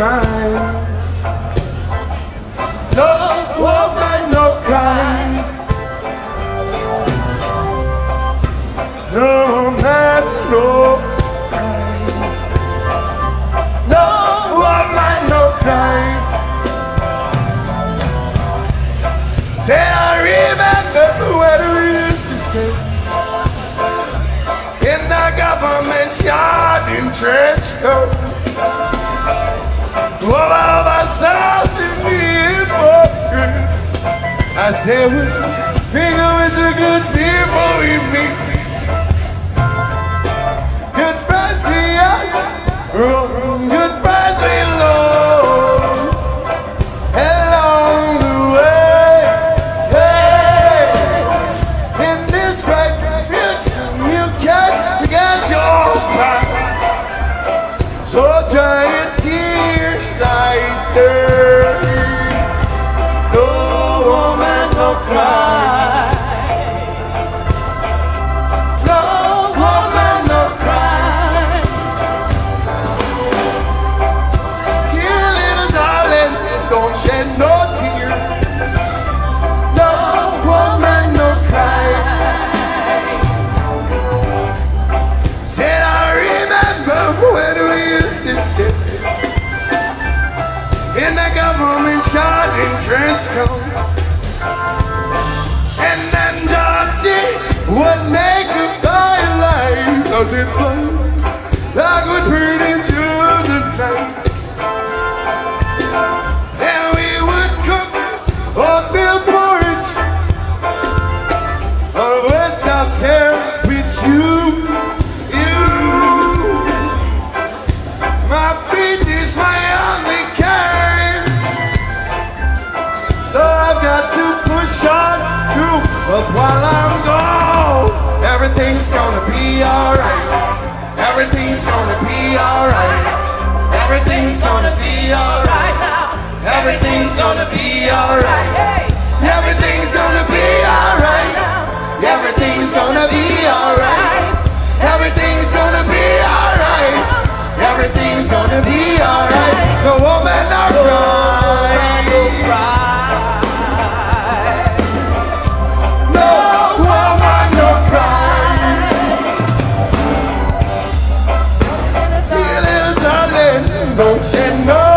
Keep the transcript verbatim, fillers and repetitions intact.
cry. No woman, no cry. No man, no cry. No woman, no cry. Till I remember what we used to say in the government yard in Trenchcoat. All of ourselves in the hypocrites. I say we mingle with the good people we meet. Good friends we have, good friends we lose along the way. Hey, in this bright future, you can't forget your pride. So try it. And then Georgie would make a fine light, cause it's like would burn into the night. And we would cook or build porridge, or which I'll share with you. You, my feet is my only care, so I've got to push on through, but while I'm gone, everything's gonna be alright. Everything's gonna be alright. Everything's gonna be alright. Everything's gonna be alright. Everything's gonna be alright. Everything's gonna be alright. Everything's gonna be alright. Everything's gonna be alright. No woman, no cry. Don't you know?